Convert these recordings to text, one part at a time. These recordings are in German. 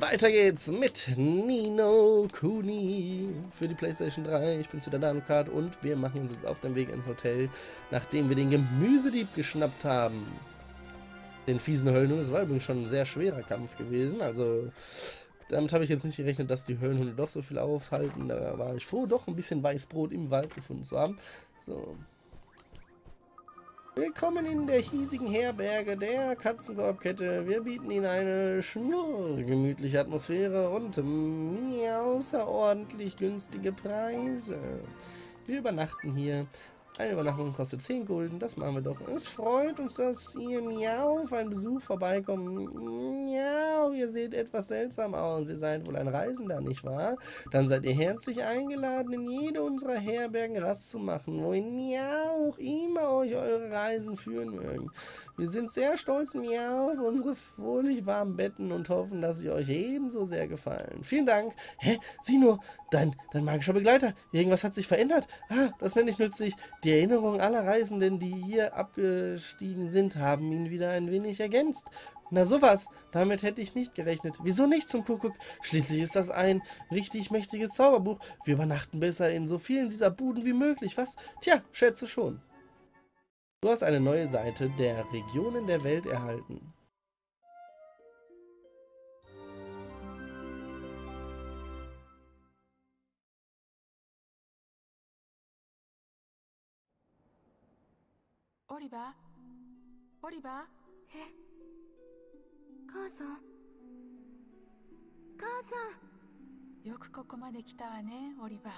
Weiter geht's mit Ni no Kuni für die PlayStation 3. Ich bin's wieder, Dhalucard, und wir machen uns jetzt auf den Weg ins Hotel, nachdem wir den Gemüsedieb geschnappt haben. Den fiesen Höllenhund. Das war übrigens schon ein sehr schwerer Kampf gewesen. Also damit habe ich jetzt nicht gerechnet, dass die Höllenhunde doch so viel aufhalten. Da war ich froh, doch ein bisschen Weißbrot im Wald gefunden zu haben. So. Willkommen in der hiesigen Herberge der Katzenkorbkette. Wir bieten Ihnen eine schnurgemütliche Atmosphäre und außerordentlich günstige Preise. Wir übernachten hier. Eine Übernachtung kostet 10 Gulden, das machen wir doch. Es freut uns, dass ihr auf einen Besuch vorbeikommen. Miau, ihr seht etwas seltsam aus. Ihr seid wohl ein Reisender, nicht wahr? Dann seid ihr herzlich eingeladen, in jede unserer Herbergen Rast zu machen, wohin auch immer euch eure Reisen führen mögen. Wir sind sehr stolz, auf unsere fröhlich warmen Betten und hoffen, dass sie euch ebenso sehr gefallen. Vielen Dank. Hä? Sieh nur, dein magischer Begleiter. Irgendwas hat sich verändert. Ah, das nenne ich nützlich. Die Erinnerungen aller Reisenden, die hier abgestiegen sind, haben ihn wieder ein wenig ergänzt. Na sowas, damit hätte ich nicht gerechnet. Wieso nicht zum Kuckuck? Schließlich ist das ein richtig mächtiges Zauberbuch. Wir übernachten besser in so vielen dieser Buden wie möglich, was? Tja, schätze schon. Du hast eine neue Seite der Regionen der Welt erhalten. Oliver? Hä? Kaasan! よくここまで来たわね、オリバー。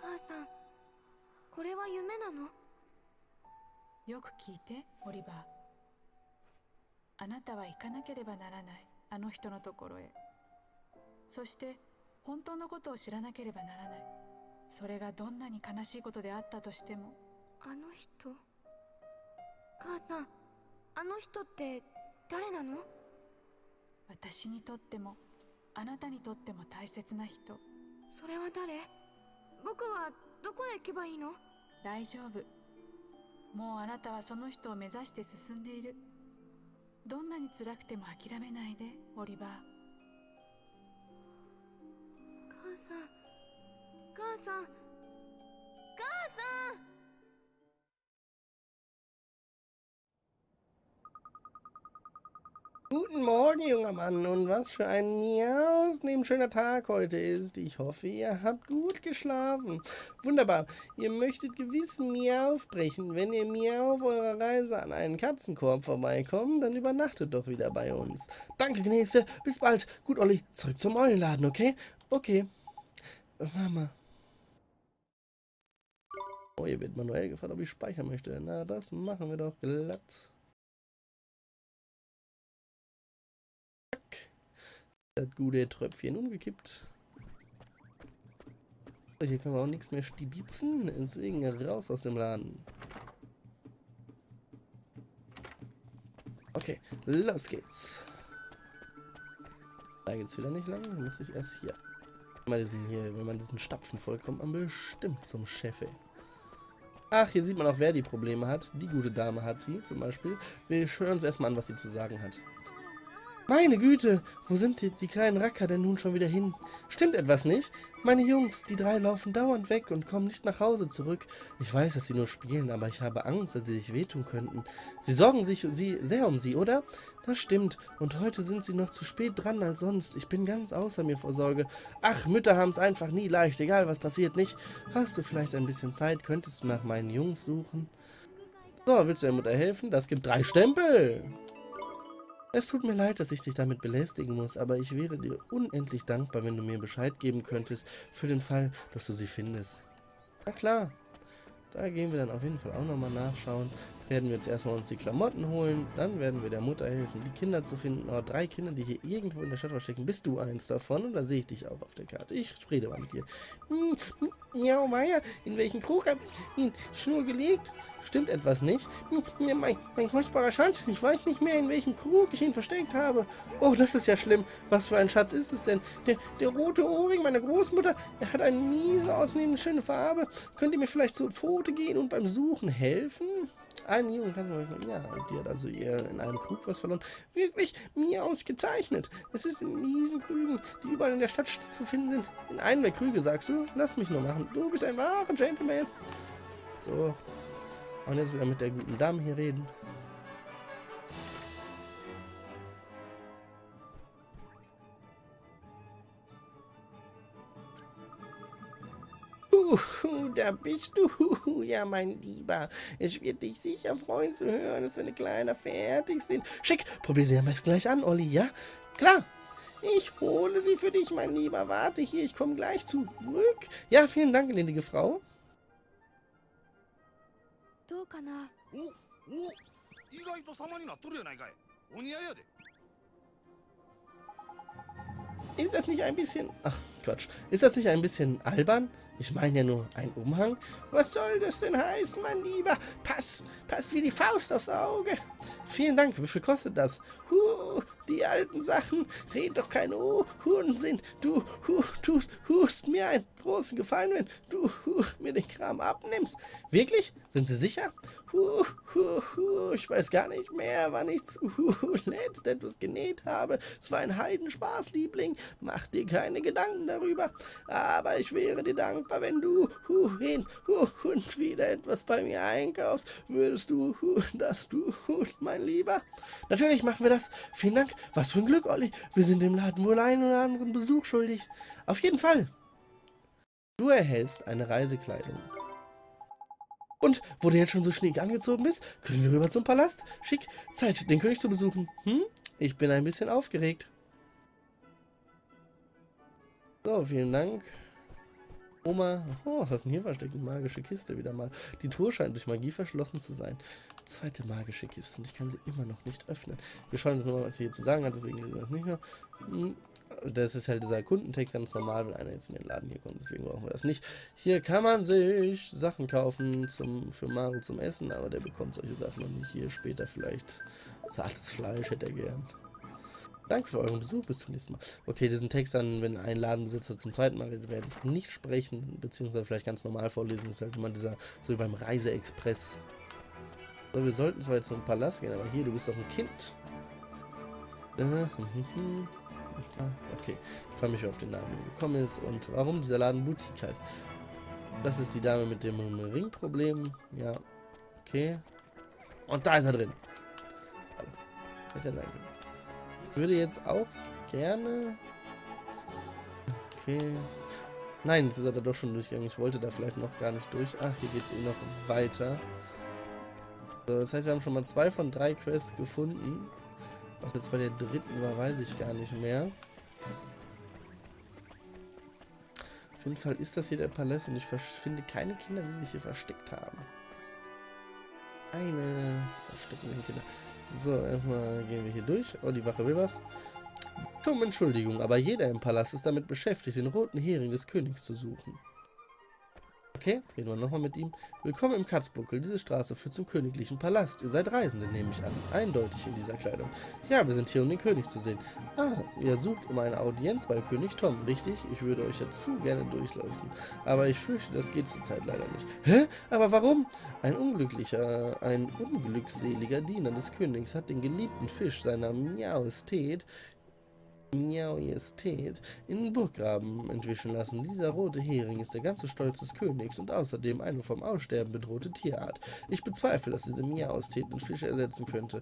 Kaasan, これは夢なの? よく聞いて、オリバー。あなたは行かなければならない、あの人のところへ。そして、本当のことを知らなければならない。それがどんなに悲しいことであったとしても。あの人? 母さん、あの人って誰なの?私にとっても、あなたにとっても大切な人。それは誰?僕はどこへ行けばいいの?大丈夫。もうあなたはその人を目指して進んでいる。どんなに辛くても諦めないで、オリバー。母さん、母さん、母さん! Guten Morgen, junger Mann, und was für ein ausnehmend schöner Tag heute ist. Ich hoffe, ihr habt gut geschlafen. Wunderbar, ihr möchtet gewiss aufbrechen. Wenn ihr auf eurer Reise an einen Katzenkorb vorbeikommt, dann übernachtet doch wieder bei uns. Danke, Gnäste, bis bald. Gut, Olli, zurück zum Eulenladen, okay? Okay. Mama. Oh, hier wird manuell gefragt, ob ich speichern möchte. Na, das machen wir doch glatt. Das gute Tröpfchen umgekippt. So, hier können wir auch nichts mehr stibitzen, deswegen raus aus dem Laden. Okay, los geht's. Da geht's wieder nicht lang, muss ich erst hier. Wenn man diesen Stapfen vollkommt, man bestimmt zum Chef. Ach, hier sieht man auch, wer die Probleme hat. Die gute Dame hat sie zum Beispiel. Wir hören uns erstmal an, was sie zu sagen hat. Meine Güte, wo sind die kleinen Racker denn nun schon wieder hin? Stimmt etwas nicht? Meine Jungs, die drei laufen dauernd weg und kommen nicht nach Hause zurück. Ich weiß, dass sie nur spielen, aber ich habe Angst, dass sie sich wehtun könnten. Sie sorgen sich sehr um sie, oder? Das stimmt. Und heute sind sie noch zu spät dran als sonst. Ich bin ganz außer mir vor Sorge. Ach, Mütter haben es einfach nie leicht, egal was passiert, nicht? Hast du vielleicht ein bisschen Zeit? Könntest du nach meinen Jungs suchen? So, willst du der Mutter helfen? Das gibt 3 Stempel! Es tut mir leid, dass ich dich damit belästigen muss, aber ich wäre dir unendlich dankbar, wenn du mir Bescheid geben könntest, für den Fall, dass du sie findest. Na klar, da gehen wir dann auf jeden Fall auch nochmal nachschauen. Werden wir jetzt erstmal uns die Klamotten holen, dann werden wir der Mutter helfen, die Kinder zu finden. Oh, 3 Kinder, die hier irgendwo in der Stadt verstecken. Bist du eins davon? Oder sehe ich dich auch auf der Karte? Ich rede mal mit dir. Miau, Meier, in welchen Krug habe ich ihn Schnur gelegt? Stimmt etwas nicht? Mein kostbarer Schatz, ich weiß nicht mehr, in welchem Krug ich ihn versteckt habe. Oh, das ist ja schlimm. Was für ein Schatz ist es denn? Der rote Ohrring meiner Großmutter, er hat eine miese, ausnehmend schöne Farbe. Könnt ihr mir vielleicht zur Pfote gehen und beim Suchen helfen? kleine Jugend kann ja, die hat also ihr in einem Krug was verloren. Wirklich, mir ausgezeichnet. Es ist in diesen Krügen, die überall in der Stadt zu finden sind. In einem der Krüge, sagst du? Lass mich nur machen. Du bist ein wahrer Gentleman. So. Und jetzt wieder mit der guten Dame hier reden. Da bist du, ja mein Lieber. Es wird dich sicher freuen zu hören, dass deine Kleider fertig sind. Schick, probier sie am besten gleich an, Olli, ja? Klar, ich hole sie für dich, mein Lieber. Warte hier, ich komme gleich zurück. Ja, vielen Dank, gnädige Frau. Ist das nicht ein bisschen... Ach, Quatsch. Ist das nicht ein bisschen albern? Ich meine ja nur ein Umhang. Was soll das denn heißen, mein Lieber? Pass wie die Faust aufs Auge. Vielen Dank, wie viel kostet das? Die alten Sachen. Red doch keinen Unsinn. Du tust mir einen großen Gefallen, wenn du mir den Kram abnimmst. Wirklich? Sind Sie sicher? Ich weiß gar nicht mehr, wann ich zuletzt etwas genäht habe. Es war ein Heidenspaß, Liebling. Mach dir keine Gedanken darüber. Aber ich wäre dir dankbar, wenn du hin und wieder etwas bei mir einkaufst. Würdest du das tun, mein Lieber? Natürlich machen wir das. Vielen Dank. Was für ein Glück, Olli. Wir sind dem Laden wohl einen oder anderen Besuch schuldig. Auf jeden Fall. Du erhältst eine Reisekleidung. Und, wo du jetzt schon so schnick angezogen bist, können wir rüber zum Palast. Schick, Zeit, den König zu besuchen. Hm? Ich bin ein bisschen aufgeregt. So, vielen Dank. Oma. Oh, was ist denn hier versteckt? Eine magische Kiste wieder mal. Die Tür scheint durch Magie verschlossen zu sein. Zweite magische Kiste und ich kann sie immer noch nicht öffnen. Wir schauen jetzt nochmal, was sie hier zu sagen hat, deswegen lesen wir das nicht mehr. Hm. Das ist halt dieser Kundentext ganz normal, wenn einer jetzt in den Laden hier kommt, deswegen brauchen wir das nicht. Hier kann man sich Sachen kaufen für Maru zum Essen, aber der bekommt solche Sachen noch nicht. Hier später vielleicht zartes Fleisch hätte er gern. Danke für euren Besuch, bis zum nächsten Mal. Okay, diesen Text dann, wenn ein Ladenbesitzer zum zweiten Mal redet, werde ich nicht sprechen, beziehungsweise vielleicht ganz normal vorlesen. Das ist halt immer dieser, so wie beim Reiseexpress. So, wir sollten zwar jetzt zum Palast gehen, aber hier, du bist doch ein Kind. Okay, ich freue mich auf den Namen, wie gekommen ist und warum dieser Laden Boutique heißt. Das ist die Dame mit dem Ringproblem. Ja, okay. Und da ist er drin. Hätte er sein können. Ich würde jetzt auch gerne... Okay. Nein, jetzt ist er da doch schon durchgegangen. Ich wollte da vielleicht noch gar nicht durch. Ach, hier geht es eh noch weiter. So, das heißt, wir haben schon mal 2 von 3 Quests gefunden. Was jetzt bei der dritten war, weiß ich gar nicht mehr. Auf jeden Fall ist das hier der Palast und ich finde keine Kinder, die sich hier versteckt haben. Keine versteckten Kinder. So, erstmal gehen wir hier durch. Oh, die Wache will was. Tom, Entschuldigung, aber jeder im Palast ist damit beschäftigt, den roten Hering des Königs zu suchen. Okay, reden wir nochmal mit ihm. Willkommen im Katzbuckel. Diese Straße führt zum königlichen Palast. Ihr seid Reisende, nehme ich an. Eindeutig in dieser Kleidung. Ja, wir sind hier, um den König zu sehen. Ah, ihr sucht um eine Audienz bei König Tom, richtig? Ich würde euch ja zu gerne durchlassen. Aber ich fürchte, das geht zurzeit leider nicht. Hä? Aber warum? Ein unglückseliger Diener des Königs hat den geliebten Fisch seiner Majestät in den Burggraben entwischen lassen. Dieser rote Hering ist der ganze Stolz des Königs und außerdem eine vom Aussterben bedrohte Tierart. Ich bezweifle, dass diese Majestät den Fisch ersetzen könnte,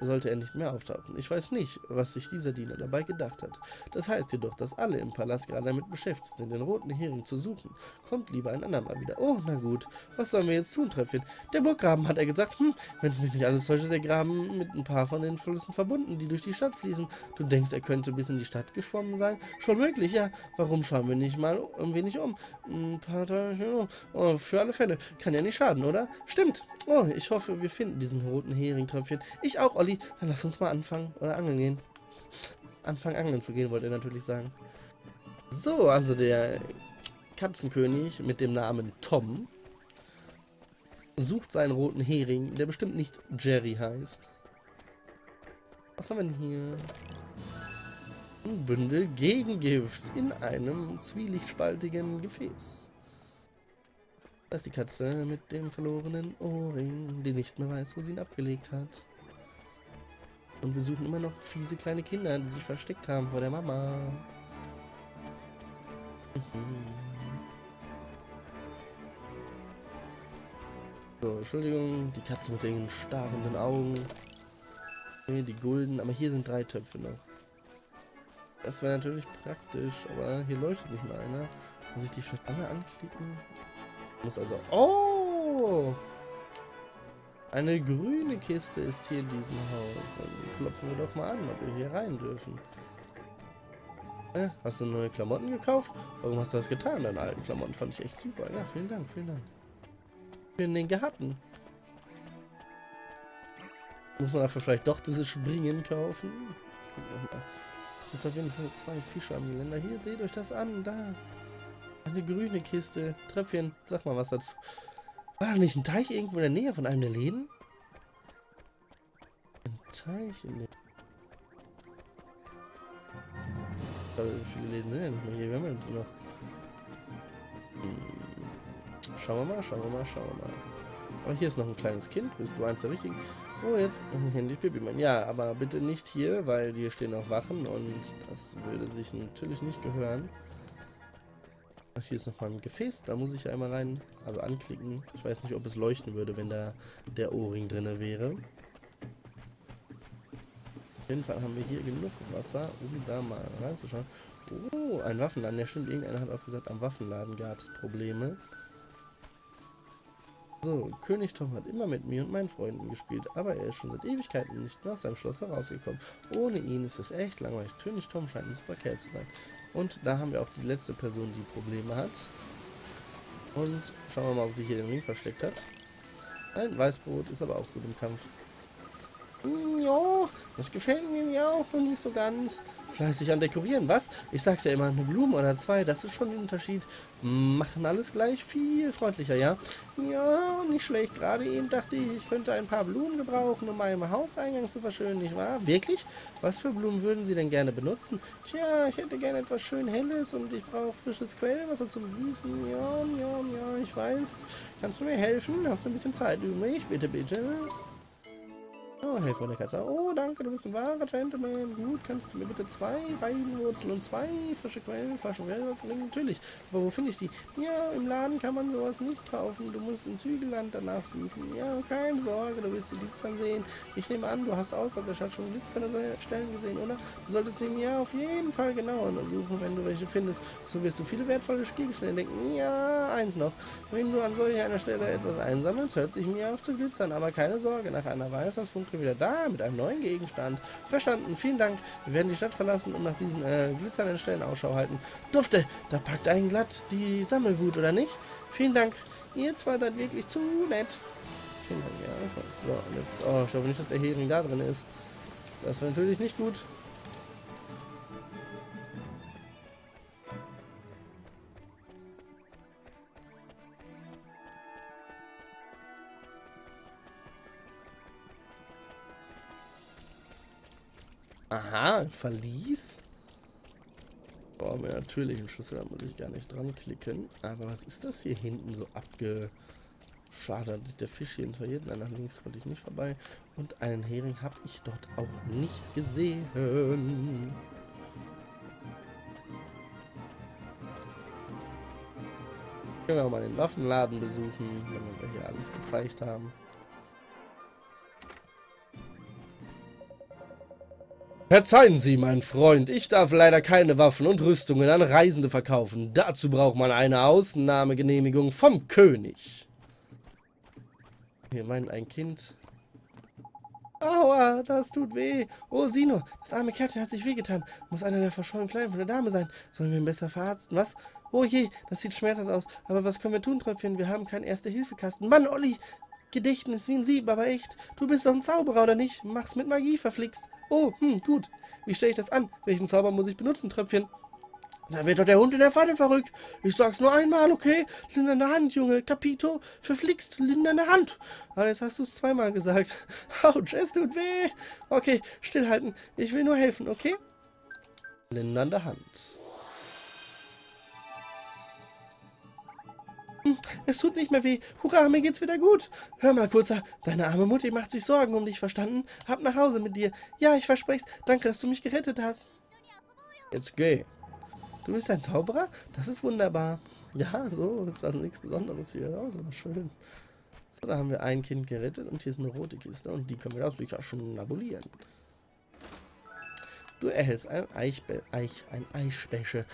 sollte er nicht mehr auftauchen. Ich weiß nicht, was sich dieser Diener dabei gedacht hat. Das heißt jedoch, dass alle im Palast gerade damit beschäftigt sind, den roten Hering zu suchen. Kommt lieber ein andermal wieder. Oh, na gut. Was sollen wir jetzt tun, Tröpfchen? Der Burggraben, hat er gesagt. Wenn es mich nicht alles täuscht, ist der Graben mit ein paar von den Flüssen verbunden, die durch die Stadt fließen. Du denkst, er könnte bis in die Stadt geschwommen sein? Schon möglich, ja. Warum schauen wir nicht mal ein wenig um? Ein paar Tage für alle Fälle. Kann ja nicht schaden, oder? Stimmt. Oh, ich hoffe, wir finden diesen roten Hering, Tröpfchen. Ich auch, Olli. Dann lass uns mal anfangen oder angeln gehen. Anfangen angeln zu gehen, wollte er natürlich sagen. So, also der Katzenkönig mit dem Namen Tom sucht seinen roten Hering, der bestimmt nicht Jerry heißt. Was haben wir denn hier? Ein Bündel Gegengift in einem zwielichtspaltigen Gefäß. Das ist die Katze mit dem verlorenen Ohrring, die nicht mehr weiß, wo sie ihn abgelegt hat. Und wir suchen immer noch fiese kleine Kinder, die sich versteckt haben vor der Mama. So, Entschuldigung, die Katze mit den starrenden Augen. Nee, die Gulden, aber hier sind 3 Töpfe noch. Das wäre natürlich praktisch, aber hier leuchtet nicht mehr einer. Muss ich die vielleicht alle anklicken? Muss also... Oh! Eine grüne Kiste ist hier in diesem Haus. Dann klopfen wir doch mal an, ob wir hier rein dürfen. Hast du neue Klamotten gekauft? Warum hast du das getan? Deine alten Klamotten fand ich echt super. Ja, vielen Dank, vielen Dank. In den Garten. Muss man dafür vielleicht doch dieses Springen kaufen? Jetzt auf jeden Fall 2 Fische am Geländer. Hier, seht euch das an, da. Eine grüne Kiste. Tröpfchen, sag mal was dazu. War da nicht ein Teich irgendwo in der Nähe von einem der Läden? Ein Teich in der... Wie viele Läden sind denn hier? Wir haben ja noch... Schauen wir mal, schauen wir mal, schauen wir mal. Aber hier ist noch ein kleines Kind. Bist du eins der richtigen? Oh, jetzt die Pipi-Mann. Ja, aber bitte nicht hier, weil hier stehen auch Wachen und das würde sich natürlich nicht gehören. Ach, hier ist noch mal ein Gefäß. Da muss ich einmal rein, also anklicken. Ich weiß nicht, ob es leuchten würde, wenn da der Ohrring drin wäre. Auf jeden Fall haben wir hier genug Wasser, um da mal reinzuschauen. Oh, ein Waffenladen. Ja, stimmt. Irgendeiner hat auch gesagt, am Waffenladen gab es Probleme. So, König Tom hat immer mit mir und meinen Freunden gespielt, aber er ist schon seit Ewigkeiten nicht mehr aus seinem Schloss herausgekommen. Ohne ihn ist es echt langweilig. König Tom scheint ein super Kerl zu sein. Und da haben wir auch die letzte Person, die Probleme hat. Und schauen wir mal, ob sie hier den Ring versteckt hat. Ein Weißbrot ist aber auch gut im Kampf. Ja, das gefällt mir ja auch noch nicht so ganz. Fleißig am Dekorieren, was? Ich sag's ja immer, eine Blume oder 2, das ist schon ein Unterschied. Machen alles gleich viel freundlicher, ja? Ja, nicht schlecht. Gerade eben dachte ich, ich könnte ein paar Blumen gebrauchen, um meinen Hauseingang zu verschönern, nicht wahr? Wirklich? Was für Blumen würden Sie denn gerne benutzen? Tja, ich hätte gerne etwas schön Helles und ich brauche frisches Quellwasser zum Gießen. Ja, ich weiß. Kannst du mir helfen? Hast du ein bisschen Zeit übrig? Bitte, bitte. Oh, Hilfe von der Katze. Oh, danke, du bist ein wahrer Gentleman. Gut, kannst du mir bitte 2 Weinwurzeln und 2 frische Quellflaschen Wellness bringen? Natürlich. Aber wo finde ich die? Ja, im Laden kann man sowas nicht kaufen. Du musst in Zügelland danach suchen. Ja, keine Sorge, du willst die Glitzern sehen. Ich nehme an, du hast außer der Stadt schon glitzernde Stellen gesehen, oder? Du solltest sie mir auf jeden Fall genauer suchen, wenn du welche findest. So wirst du viele wertvolle Gegenstände entdecken. Ja, eins noch. Wenn du an solch einer Stelle etwas einsammelst, hört sich mir auf zu glitzern. Aber keine Sorge, nach einer Weile ist das Funk wieder da mit einem neuen Gegenstand. Verstanden, vielen Dank. Wir werden die Stadt verlassen und nach diesen glitzernden Stellen Ausschau halten. Dufte, da packt einen glatt die Sammelwut, oder nicht? Vielen Dank. Ihr zwei seid wirklich zu nett. Vielen Dank, ja. Ich weiß. So, und jetzt, oh, ich hoffe nicht, dass der Hering da drin ist. Das war natürlich nicht gut. Aha, ein Verlies. Boah, mir natürlich einen Schlüssel, da muss ich gar nicht dran klicken. Aber was ist das hier hinten so abgeschadert? Der Fisch hier hinter jedem, nach links wollte ich nicht vorbei. Und einen Hering habe ich dort auch nicht gesehen. Können wir auch mal den Waffenladen besuchen, wenn wir hier alles gezeigt haben. Verzeihen Sie, mein Freund, ich darf leider keine Waffen und Rüstungen an Reisende verkaufen. Dazu braucht man eine Ausnahmegenehmigung vom König. Wir meinen ein Kind. Aua, das tut weh. Oh, Sino, das arme Kerlchen hat sich wehgetan. Muss einer der verschollenen Kleinen von der Dame sein. Sollen wir ihn besser verarzten, was? Oh je, das sieht schmerzhaft aus. Aber was können wir tun, Tröpfchen? Wir haben keinen Erste-Hilfe-Kasten. Mann, Olli! Gedächtnis wie ein Sieb, aber echt. Du bist doch ein Zauberer, oder nicht? Mach's mit Magie, verflixt. Oh, gut. Wie stelle ich das an? Welchen Zauber muss ich benutzen, Tröpfchen? Da wird doch der Hund in der Pfanne verrückt. Ich sag's nur einmal, okay? Lindernde Hand, Junge. Capito, verflixt, lindernde Hand. Aber jetzt hast du's zweimal gesagt. Autsch, es tut weh. Okay, stillhalten. Ich will nur helfen, okay? Lindernde Hand. Es tut nicht mehr weh. Hurra, mir geht's wieder gut. Hör mal, Kurzer, deine arme Mutti macht sich Sorgen um dich, verstanden? Ab nach Hause mit dir. Ja, ich verspreche es. Danke, dass du mich gerettet hast. Jetzt geh. Du bist ein Zauberer? Das ist wunderbar. Ja, so, ist also nichts Besonderes hier. Oh, das war schön. So, da haben wir ein Kind gerettet und hier ist eine rote Kiste und die können wir da sicher schon abonnieren. Du erhältst einen Eisbecher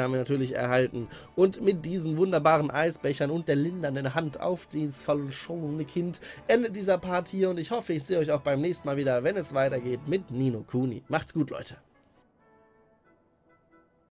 haben wir natürlich erhalten. Und mit diesen wunderbaren Eisbechern und der lindernden Hand auf dieses verschobene Kind endet dieser Part hier. Und ich hoffe, ich sehe euch auch beim nächsten Mal wieder, wenn es weitergeht mit Ni no Kuni. Macht's gut, Leute.